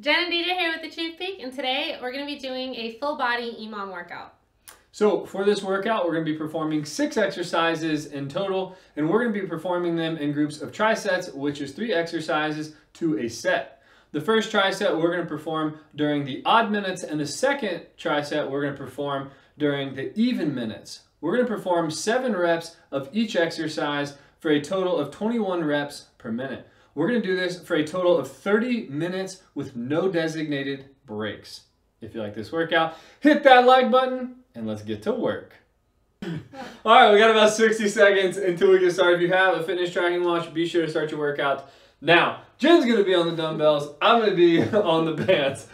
Jen and DJ here with The Cheap Peak, and today we're going to be doing a full body EMOM workout. So for this workout, we're going to be performing 6 exercises in total, and we're going to be performing them in groups of trisets, which is 3 exercises to a set. The first triset we're going to perform during the odd minutes, and the second triset we're going to perform during the even minutes. We're going to perform 7 reps of each exercise for a total of 21 reps per minute. We're going to do this for a total of 30 minutes with no designated breaks. If you like this workout, hit that like button and let's get to work. All right, we got about 60 seconds until we get started. If you have a fitness tracking watch, be sure to start your workout now. Jen's going to be on the dumbbells. I'm going to be on the bands.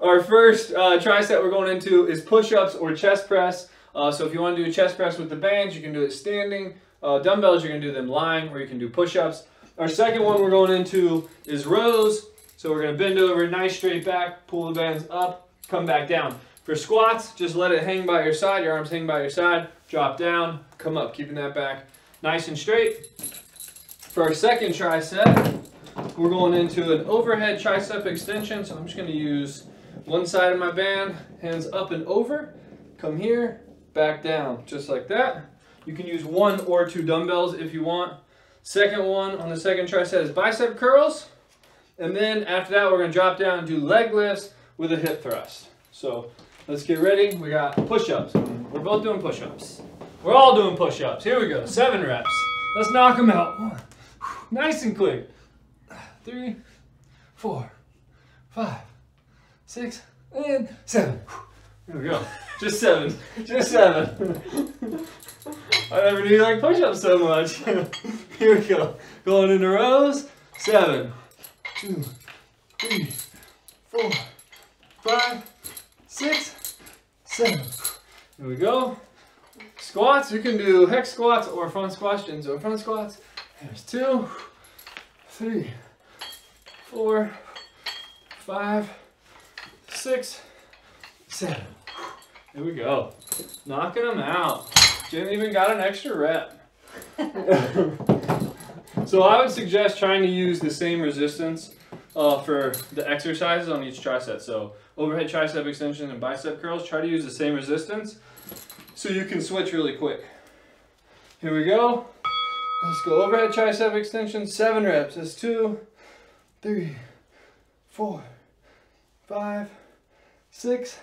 Our first tricep we're going into is push-ups or chest press. So if you want to do a chest press with the bands, you can do it standing. Dumbbells, you're going to do them lying, or you can do push-ups. Our second one we're going into is rows. So we're going to bend over, nice straight back, pull the bands up, come back down. For squats, just let it hang by your side, your arms hang by your side, drop down, come up, keeping that back nice and straight. For our second tricep, we're going into an overhead tricep extension. So I'm just going to use one side of my band, hands up and over, come here, back down, just like that. You can use 1 or 2 dumbbells if you want. Second one on the second tricep is bicep curls. And then after that, we're going to drop down and do leg lifts with a hip thrust. So let's get ready. We got push-ups. We're both doing push-ups. We're all doing push-ups. Here we go. 7 reps. Let's knock them out. 1. Nice and quick. 3, 4, 5, 6, and 7. Here we go. Just 7. Just 7. I never knew you like push-ups so much. Here we go. Going into rows. 7, 2, 3, 4, 5, 6, 7. Here we go. Squats. You can do hex squats or front squats. Jen's doing front squats. There's 2, 3, 4, 5, 6, 7. Here we go. Knocking them out. Jen even got an extra rep. So I would suggest trying to use the same resistance for the exercises on each tricep. So overhead tricep extension and bicep curls, try to use the same resistance so you can switch really quick. Here we go. Let's go overhead tricep extension, 7 reps. That's 2, 3, 4, 5, 6,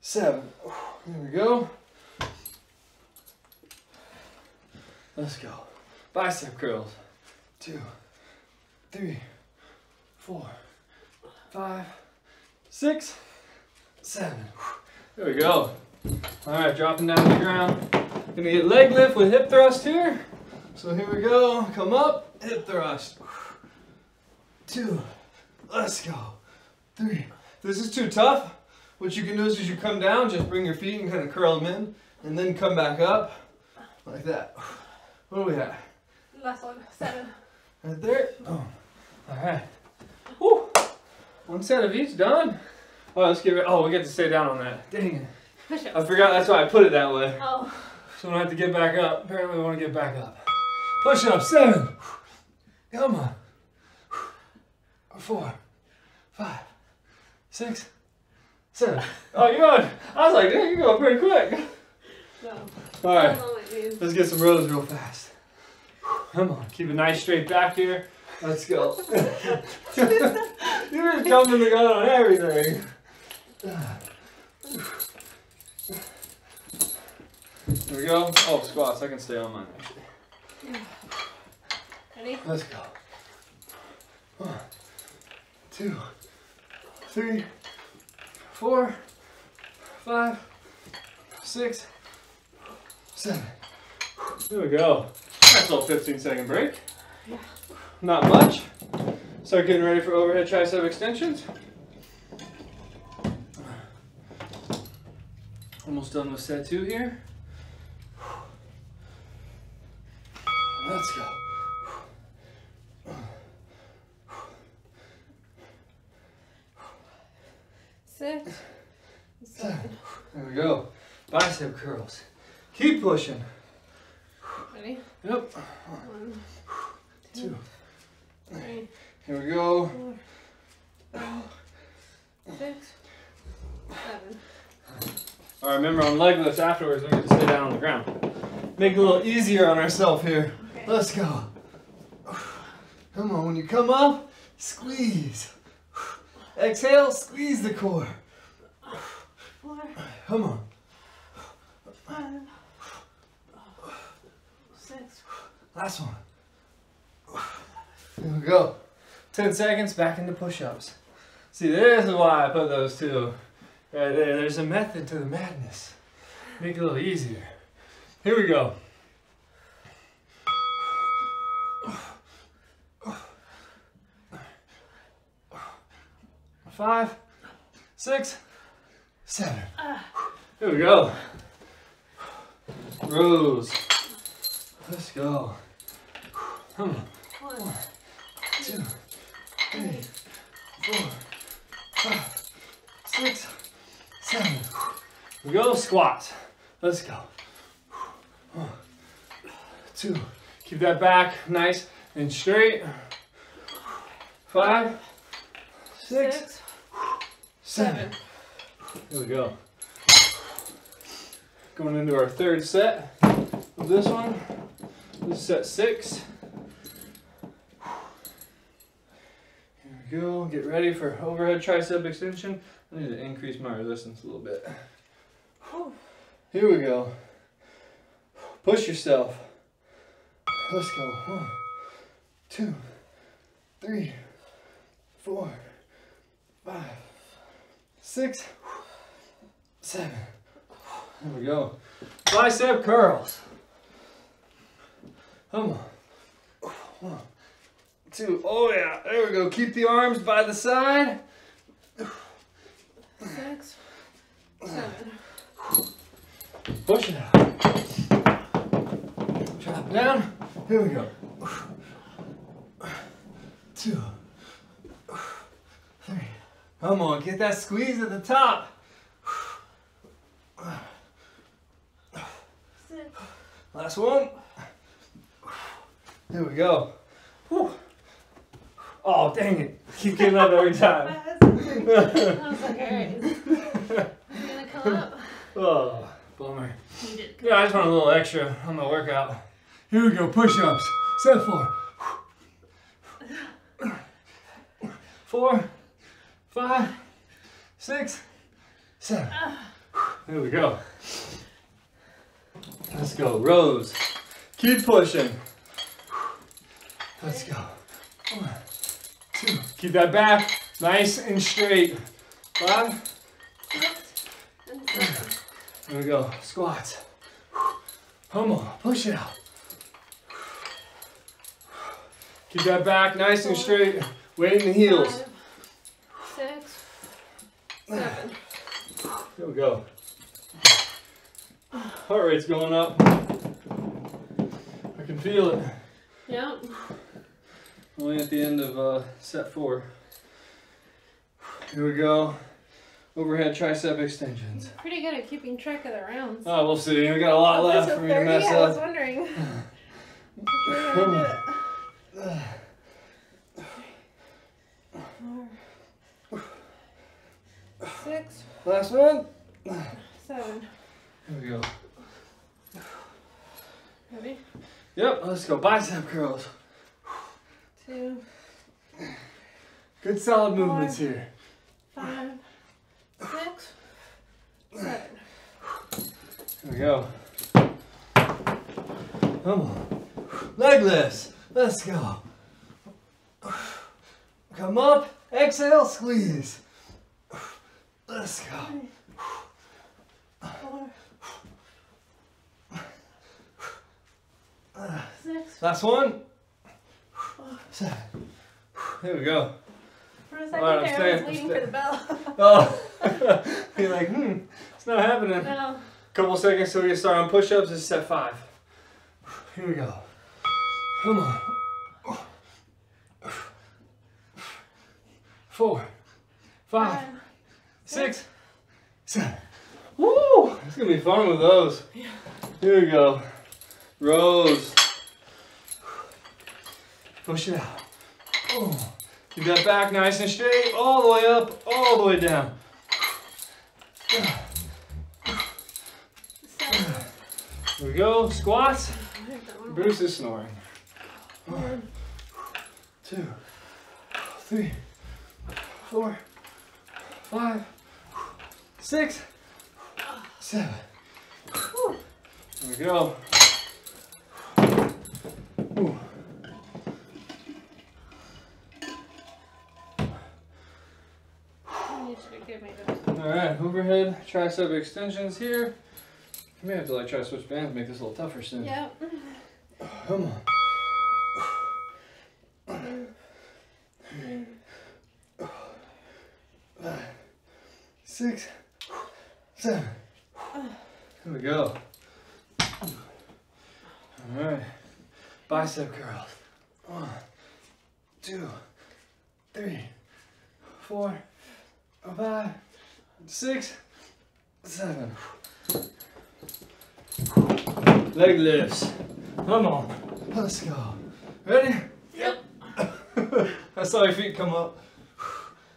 7. There we go. Let's go. Bicep curls. 2, 3, 4, 5, 6, 7. There we go. All right, dropping down to the ground. Gonna get leg lift with hip thrust here. So here we go. Come up, hip thrust. 2. Let's go. 3. This is too tough. What you can do is as you come down, just bring your feet and kind of curl them in, and then come back up like that. What do we have? Last one, 7. Right there. Oh. All right. Woo. 1 set of each done. All right, let's get ready. Oh, we get to stay down on that. Dang it. Push-ups. I forgot. That's why I put it that way. Oh. So we don't have to get back up. Apparently, we want to get back up. Push up. 7. Come on. 4, 5, 6, 7. Oh, you're going. I was like, dang, you're going pretty quick. No. All right. Let's get some rows real fast. Come on, keep a nice straight back here. Let's go. You're just jumping the gun on everything. There we go. Oh, squats. I can stay on mine actually. Ready? Let's go. 1, 2, 3, 4, 5, 6, 7. There we go. That's a little 15-second break. Yeah. Not much. Start getting ready for overhead tricep extensions. Almost done with set 2 here. Let's go. Six, 7. There we go. Bicep curls. Keep pushing. Ready? Yep. 1, 2, 3. Here we go. 4, 5, 6, 7. All right, remember on leg lifts afterwards, we're going to stay down on the ground. Make it a little easier on ourselves here. Okay. Let's go. Come on, when you come up, squeeze. Exhale, squeeze the core. 4. Come on. 5, 6. Last one. There we go. 10 seconds, back into push-ups. See, this is why I put those two right there. There's a method to the madness. Make it a little easier. Here we go. Five, 6, 7. Here we go. Rows. Let's go. Come on. 1, 2, 3, 4, 5, 6, 7. We go squats. Let's go. 1, 2. Keep that back nice and straight. 5, 6, 7. Here we go. Going into our third set of this one. This is set 6. Go, get ready for overhead tricep extension. I need to increase my resistance a little bit. Here we go. Push yourself. Let's go. 1, 2, 3, 4, 5, 6, 7. There we go. Bicep curls. Come on. 1, 2, oh yeah, there we go. Keep the arms by the side. 6, 7. Push it out. Drop down. Here we go. 2, 3. Come on, get that squeeze at the top. 6. Last one. Here we go. Whew. Oh, dang it. Keep getting up every time. I was like, alright. I'm going to come up. Oh, bummer. Yeah, I just want a little extra on my workout. Here we go. Push-ups. Set 4. 4, 5, 6, 7. There we go. Let's go. Rows. Keep pushing. Let's go. 1, 2. Keep that back nice and straight. 5, 6, 7. There we go. Squats. Come on. Push it out. Keep that back nice and straight. Weight in the heels. 5, 6, 7. There we go. Heart rate's going up. I can feel it. Yep. Only at the end of set 4. Here we go. Overhead tricep extensions. Pretty good at keeping track of the rounds. Oh, we'll see. We got a lot left for me to mess up. I was wondering. Come on. 4, 6. Last one. 7. Here we go. Ready? Yep. Let's go. Bicep curls. 2. Good solid 4, movements here. 5, 6, 7. Here we go. Come on. Leg lifts. Let's go. Come up. Exhale. Squeeze. Let's go. 3, 4, 6. Last one. 7. Here we go. For a second right, there, I was waiting for the bell. Oh, you're like, it's not happening. No. Couple seconds till we start on push-ups. This is set 5. Here we go. Come on. 4, 5, 6, 7. Woo! It's gonna be fun with those. Yeah. Here we go. Rows. Push it out. Oh. Keep that back nice and straight, all the way up, all the way down. we go, squats. Bruce is snoring. 1, 2, 3, 4, 5, 6, 7. There we go. Ooh. Alright, overhead tricep extensions here. You may have to like try to switch bands to make this a little tougher soon. Yep. Come on. There we go. Alright. Bicep curls. 1, 2, 3, 4, 5, 6, 7. Leg lifts. Come on. Let's go. Ready? Yep. I saw your feet come up.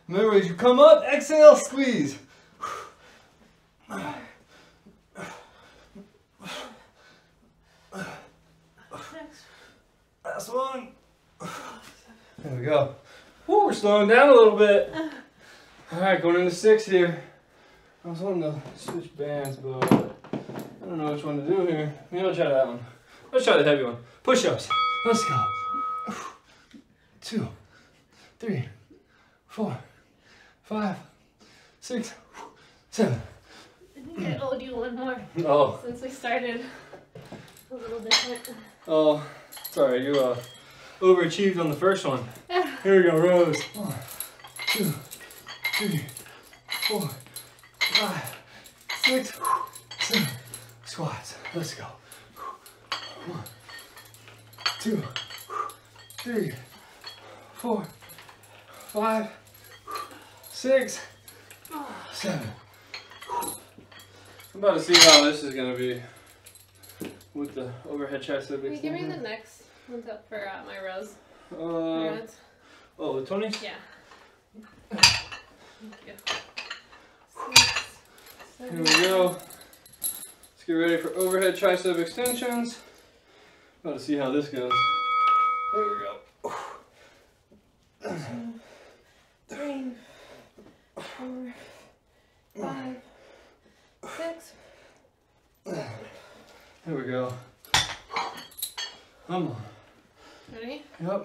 Remember, as you come up, exhale, squeeze. Last one. There we go. Woo, we're slowing down a little bit. Alright, going into 6 here. I was wanting to switch bands, but I don't know which one to do here. Maybe I'll try that one. Let's try the heavy one. Push-ups. Let's go. 2, 3, 4, 5, 6, 7. I think I owed you one more. Oh. Since we started a little different. Oh, sorry, you overachieved on the first one. Yeah. Here we go, rows. 1, 2, 3, 4, 5, 6, 7. Squats. Let's go. 1, 2, 3, 4, 5, 6, 7. I'm about to see how this is going to be with the overhead tricep. Can you give me the next ones up for my rows? Oh, the 20s? Yeah. Thank you. Here we go. Let's get ready for overhead tricep extensions. About to see how this goes. There we go. 2, 3, 4, 5, 6. There we go. Come on. Ready? Yep.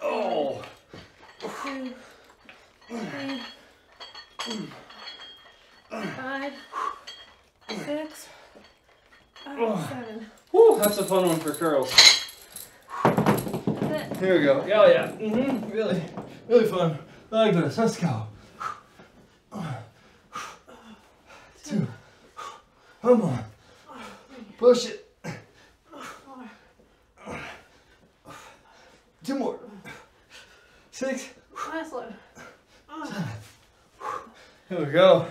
Oh. 2, 3, 5, 6, 7. Woo, that's a fun one for curls. That's it. Here we go. Oh yeah. Mm-hmm. Really, really fun. Like this. Let's go. 2. Come on. Push it. 2 more. 6. Last one. 7. Here we go.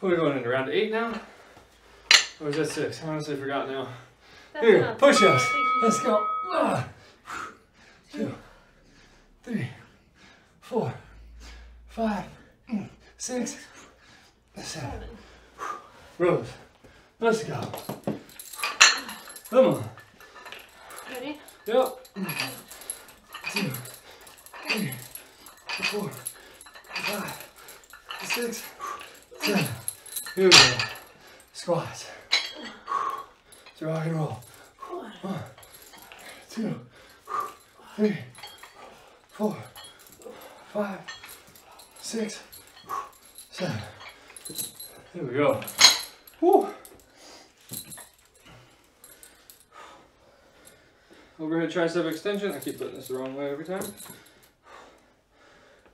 We're going into round 8 now. Or is that 6? I honestly forgot now. Here, push-ups. Let's go. 1, 2, 3, 4, 5, 6, 7. Rows. Let's go. Come on. Ready? Yep. 2, 3, 4, 5, 6, 7. Here we go. Squats. Let's rock and roll. 1, 2, 3, 4, 5, 6, 7. Here we go. Woo. Overhead tricep extension. I keep putting this the wrong way every time.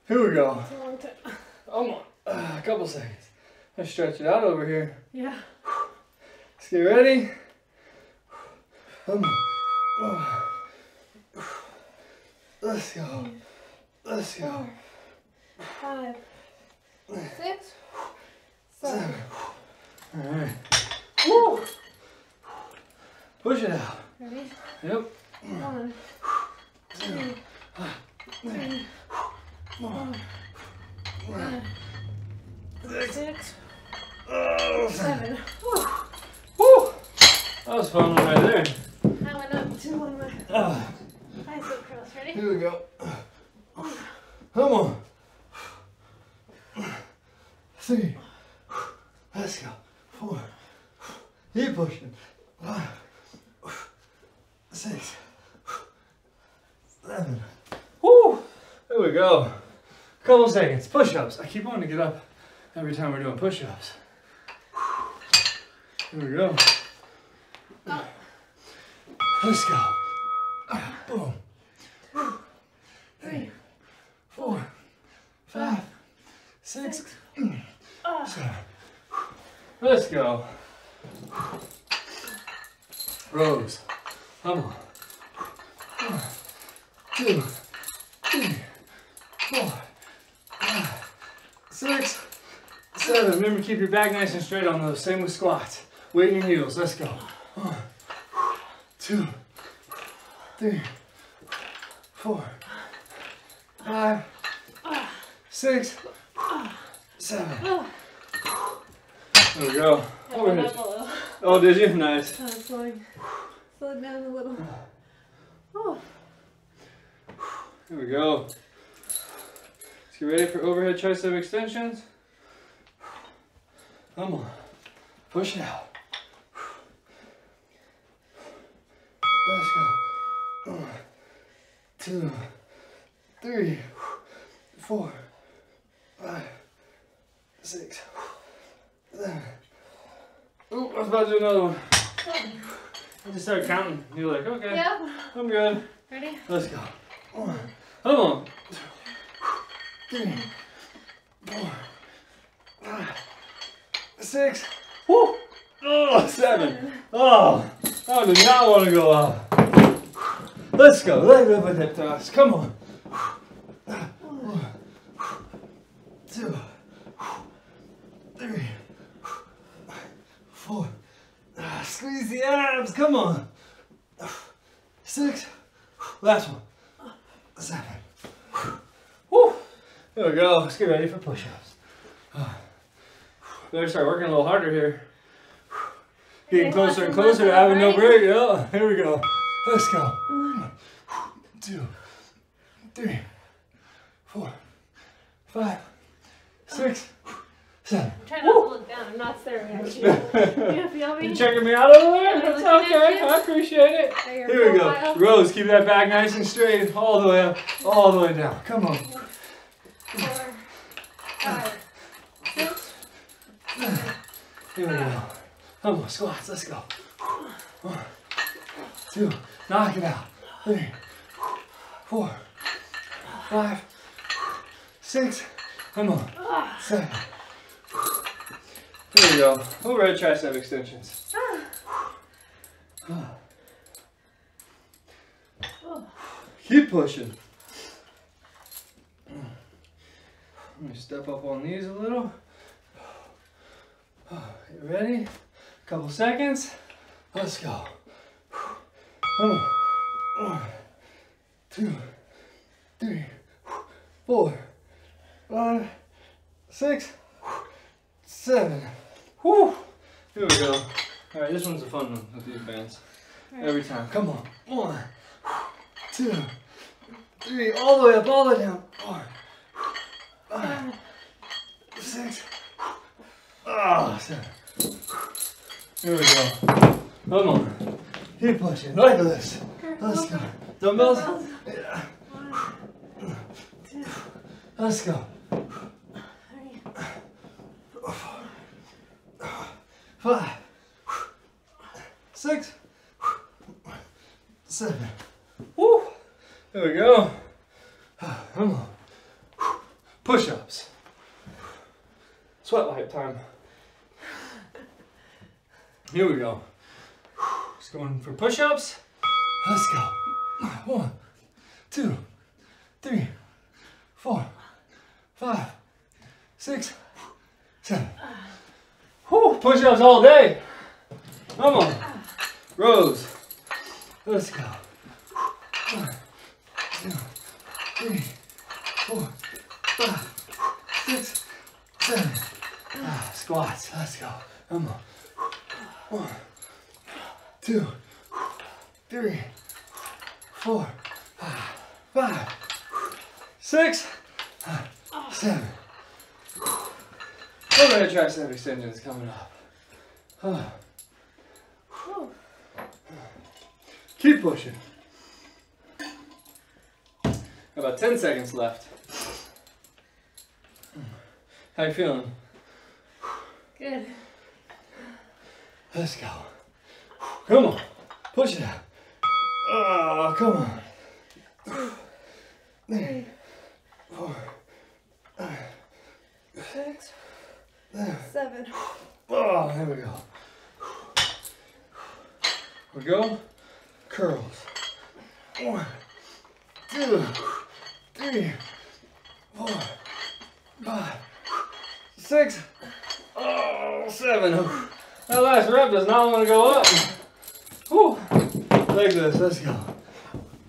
Here we go. It's a long time. Almost. A couple seconds. Let's stretch it out over here. Yeah. Let's get ready. Let's go. Let's go. 4, 5, 6, 7. All right. Woo! Push it out. Ready? Yep. 1, 2, 3, 4, 5, 6, 7. Woo. That was a fun one right there. I went up to one more. Eyes go cross. Ready? Here we go. Come on. 3. Let's go. 4. Keep pushing. 5, 6, 7. Woo! There we go. Couple seconds. Push-ups. I keep wanting to get up every time we're doing push-ups. Here we go. Oh. Let's go. Boom. 3, 4, 5, 6, 7. Let's go. Rows. Come on. 1, 2, 3, 4, 5, 6, 7. Remember, keep your back nice and straight on those. Same with squats. Weight in your heels. Let's go. 1, 2, 3, 4, 5, 6, 7. There we go. Oh, did you? Nice. I'm slowing down a little. Oh. Here we go. Let's get ready for overhead tricep extensions. Come on. Push it out. Let's go. 1, 2, 3, 4, 5, 6, 7. Oh, I was about to do another one. I just started counting. You're like, okay, yep. I'm good. Ready? Let's go. 1. Come on. 3, 4, 5, 6. Woo! Oh, 7. Oh, I do not want to go up. Let's go. Leg lift with hip toss. Come on. 1, 2, 3, 4. Squeeze the abs. Come on. 6. Last one. 7. Woo! There we go. Let's get ready for push-ups. Better start working a little harder here. Getting closer and closer to having no break. Yeah, here we go. Let's go. 1, 2, 3, 4, 5, 6, 7. I'm trying not to look down. I'm not staring at you. You feel me? You checking me out over there? That's okay. I appreciate it. Here we go. Rows. Keep that back nice and straight. All the way up. All the way down. Come on. 4, 5, 6. Here we go. Come on. Squats. Let's go. 1, 2. Knock it out. 3, 4, 5, 6. Come on. 7. Here we go. Overhead tricep extensions. Keep pushing. Let me step up on these a little. You ready? Couple seconds. Let's go. 1, 2, 3, 4, 5, 6, 7. Woo! Here we go. Alright, this one's a fun one with these bands. Right. Every time. Come on. 1, 2, 3. All the way up, all the way down. 4, 5, 6, 7. Here we go. Come on. Keep pushing. Like this. Let's go. Dumbbells? Yeah. 1, 2. Let's go. 5, 6, 7. Woo! There we go. Come on. Push-ups. Sweat light time. Here we go. Just going for push-ups. Let's go. 1, 2, 3, 4, 5, 6, 7. Whew, push-ups all day. Come on. Rows. Let's go. 1, 2, 3, 4, 5, 6, 7. Squats. Let's go. Come on. 1, 3, 4, 5, 6, 7. We're going to try some extensions coming up. Keep pushing. About 10 seconds left. How you feeling? Good. Let's go. Come on. Push it out. Oh, come on. 3, 4, 5, 6, 7. Oh, there we go. We go. Curls. 1, 2, 3, 4, 5, 6, 7. That last rep does not want to go up. Whew. Like this, let's go.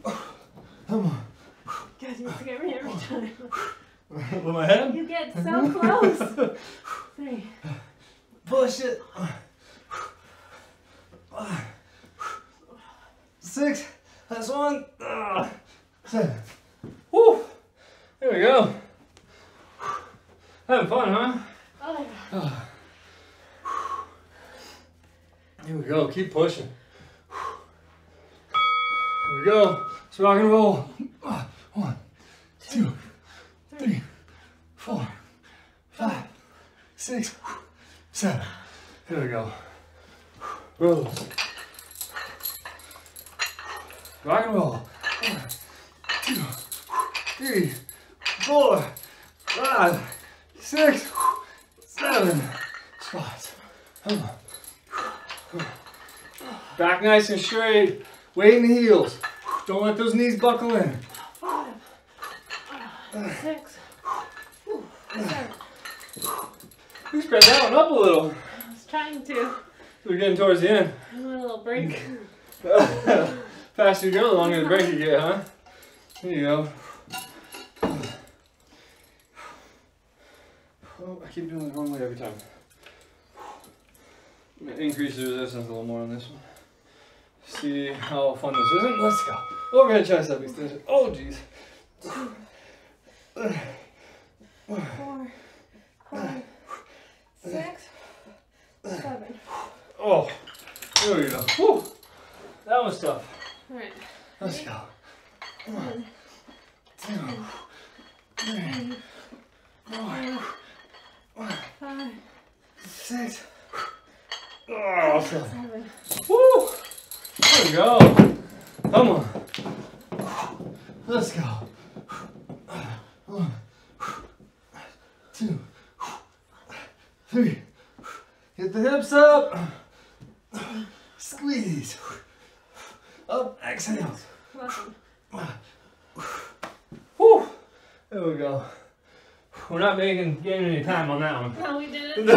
Come on. God, you scare me every time. With my head? You get so close. 3. Push it. 5, 6. That's 1. 7. Woo! There we go. Having fun, huh? Oh my God. Here we go. Keep pushing. Here we go. Let's rock and roll. 1, 2, 3, 4, 5, 6, 7. Here we go. Rolls. Rock and roll. 1, 2, 3, 4, 5, 6, 7. Squats. Come on. Back nice and straight. Weight in the heels. Don't let those knees buckle in. 5, 6. We spread that one up a little. I was trying to. We're getting towards the end. I want a little break. Faster you go, the longer the break you get, huh? There you go. Oh, I keep doing it wrong way every time. I'm gonna increase the resistance a little more on this one. See how fun this isn't? Let's go. Overhead tricep extension. Oh, geez. 4, 5, 6, 7. Oh, there we go. Whew. That was tough. All right. Let's go. 1, 2, 3, 4, 5, 6. Oh, 7. Woo! There we go. Come on. Let's go. 1, 2, 3. Get the hips up. Squeeze. Up. Exhale. Woo! There we go. We're not gaining any time on that one. No, we didn't.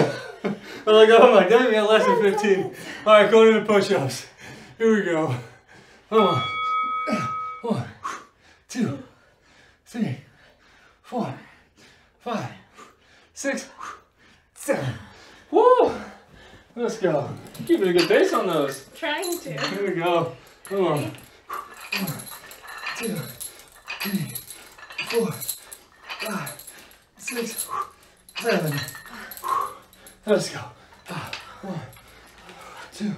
I'm like, oh my God, we got less than 15. All right, go to the push-ups. Here we go. Come on. 1, 2, 3, 4, 5, 6, 7. Woo! Let's go. Keeping a good pace on those. Trying to. Here we go. Come on. 1, 2, 3, 4, 5, 6, 7. Let's go. 1, 2,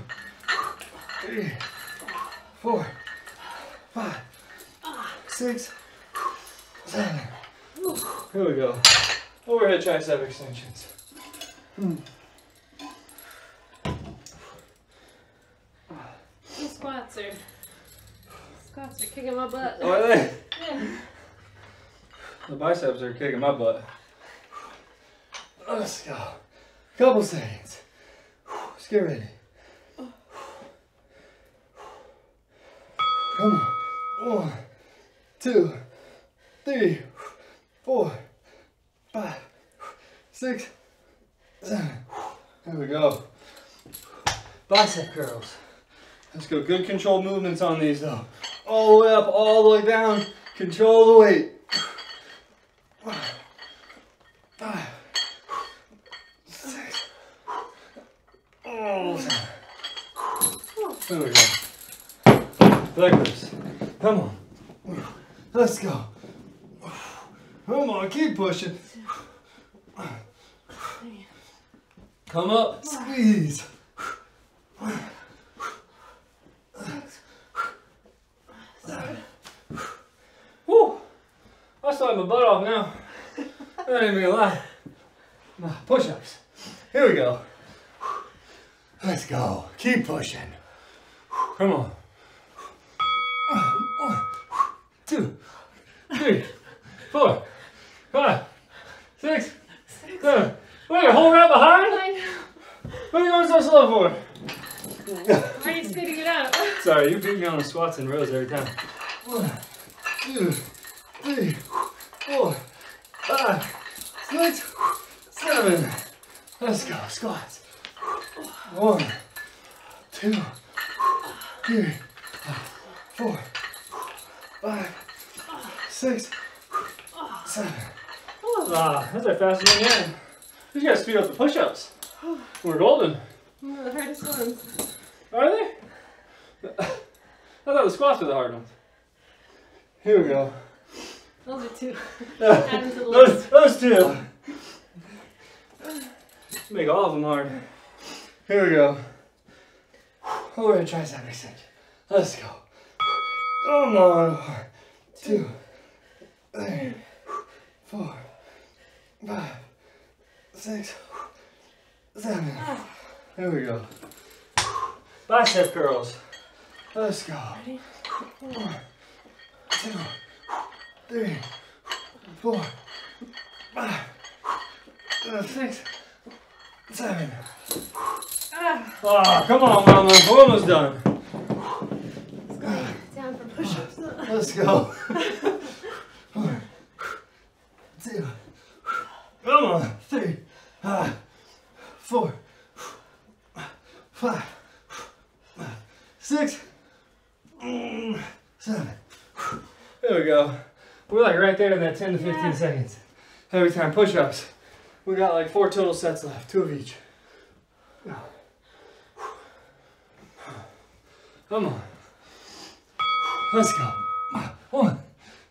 3, 4, 5, 6, 7. Here we go. Overhead tricep extensions. These squats are kicking my butt. Oh, are they? Yeah. The biceps are kicking my butt. Let's go. Couple seconds. Let's get ready. Come on. 1, 2, 3, 4, 5, 6, 7. There we go. Bicep curls. Let's go. Good controlled movements on these though. All the way up, all the way down. Control the weight. 5, 6. Oh. There we go. Leg lifts. Come on. Let's go. Come on, keep pushing. Come up, squeeze. Woo! I started my butt off now. That ain't even a lie. Push-ups. Here we go. Let's go. Keep pushing. Come on. 1, 2, 3, 4, 5, 6, 7. Wait, a whole round behind? What are you going so slow for? Are you speeding it up? Sorry, you beat me on the squats and rows every time. 1, 2, 3, 4, 5, 6, 7. Let's go, squats. 1, 2, 3, 4, 5, 6, 7. Wow, that's our fastest one yet. You gotta speed up the push-ups. We're golden. The hardest ones. Are they? I thought the squats were the hard ones. Here we go. Those are two. Those two. Make all of them hard. Here we go. Oh, we're gonna try something exciting. Let's go. Come on. 1, 2, 3, 4, 5, 6, 7. There we go. Bicep curls. Let's go. 1, 2, 3, 4, 5, 6, 7. Oh, come on, mama. We're almost done. Down for push-ups. Let's go. 1, 2. Come on. 3, 4, 5, 6, 7. There we go. We're like right there in that 10 to 15 seconds. Every time push-ups. We got like 4 total sets left, 2 of each. Come on. Let's go. 1,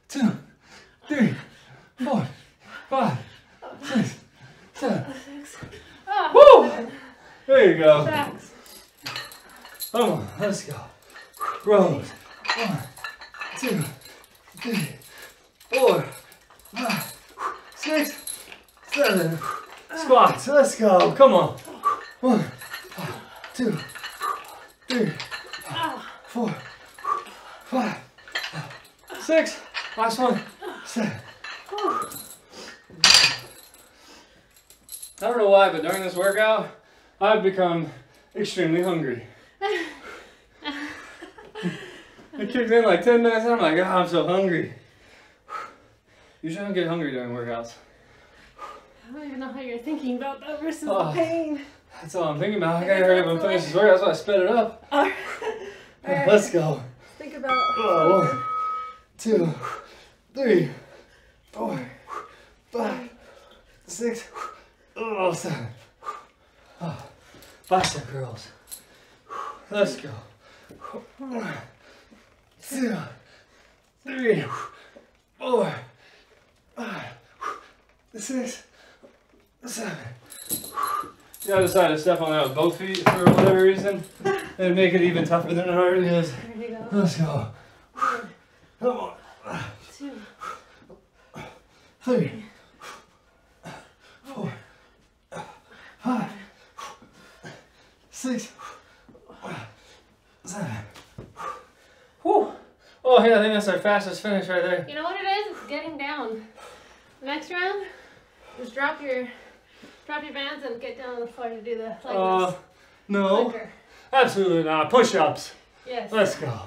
2, 3, 4, 5, 6, 7. Woo! There you go. Come on, let's go. Rows. 1, 2, 3, 4, 5, 6, 7. Squats, let's go. Come on. 1, 2, 3, 4, 5, 6. Last one. 7. I don't know why, but during this workout, I've become extremely hungry. It kicks in like 10 minutes, and I'm like, oh, I'm so hungry. Usually I don't get hungry during workouts. I don't even know how you're thinking about that versus the pain. That's all I'm thinking about. I gotta hurry up and finish this workout. That's why I sped it up. All right. Let's go. Think about 1, 2, 3, 4, 5, 6, 7. Bicep curls. Let's go. 1, 2, 3, 4, 5, 6, 7. The other side of step on that with both feet for whatever reason. It'd make it even tougher than it already is. There you go. Let's go. 1, 2, 3, 4, 5, 6, 7. Whew. Oh yeah, I think that's our fastest finish right there. You know what it is? It's getting down. Next round, just drop your bands and get down on the floor to do the leg lifts. No. Linger. Absolutely not. Push-ups. Yes. Let's go.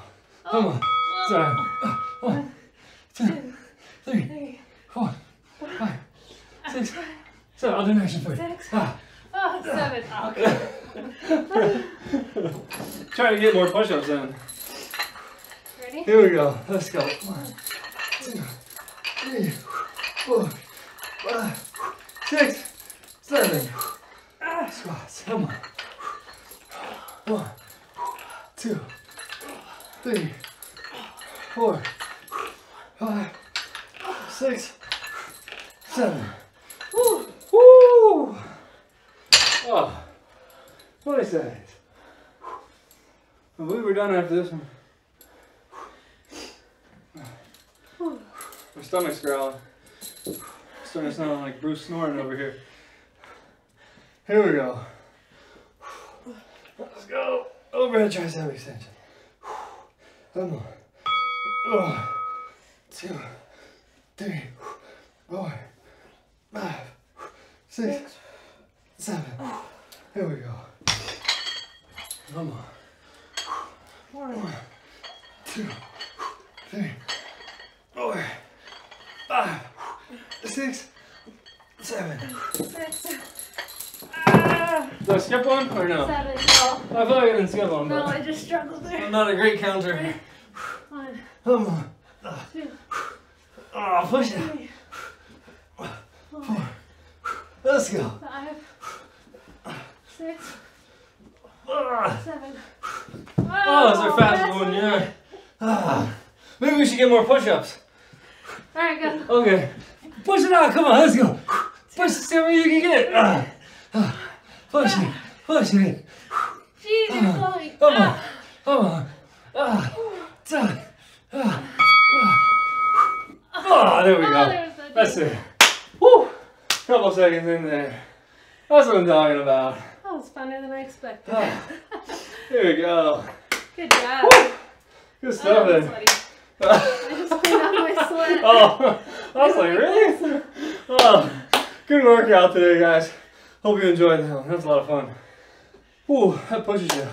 Come on. Sorry. 1, 2, 3, 4, 5, 6, 7. I'll do an action for you. 6, 7. Okay. Trying to get more push-ups in. Ready? Here we go. Let's go. 1, 2, 3, 4, 5, 6, 7. Squats. Come on. 1, 2, 3, 4, 5, 6, 7. Woo! Woo! Oh, nice guys. Well, we were done after this one. My stomach's growling. It's starting to sound like Bruce snoring over here. Here we go. Let's go. Overhead tricep extension. Come on. 1, 2, 3, 4, 5, 6, 7. Here we go. Come on. 1, 2, 3, 4, 5, 6, 7. Did I skip one or no? 7. No. I feel like I didn't skip one. No, I just struggled there. I'm not a great counter. 1, 2. Oh, push it. 3, 4. Let's go. 5, 6, 7. Oh, that's our fast one, yeah. Maybe we should get more push-ups. Alright, go. Okay. Push it out, come on, let's go. Push, see what you can get. Push it, push it. Jeez, you're slowing. Come on, come on. Oh, there we go. That's it. Woo! Couple seconds in there. That's what I'm talking about. That was funner than I expected. Here we go. Good job. Woo! Good stuff then. I just cleaned off my sweat. Oh, I was like, really? Oh, good workout today, guys. Hope you enjoyed that one. That was a lot of fun. Ooh, that pushes you.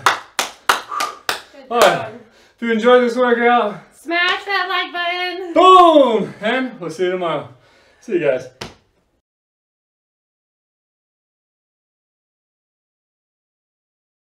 Good job. If you enjoyed this workout, smash that like button. Boom! And we'll see you tomorrow. See you guys.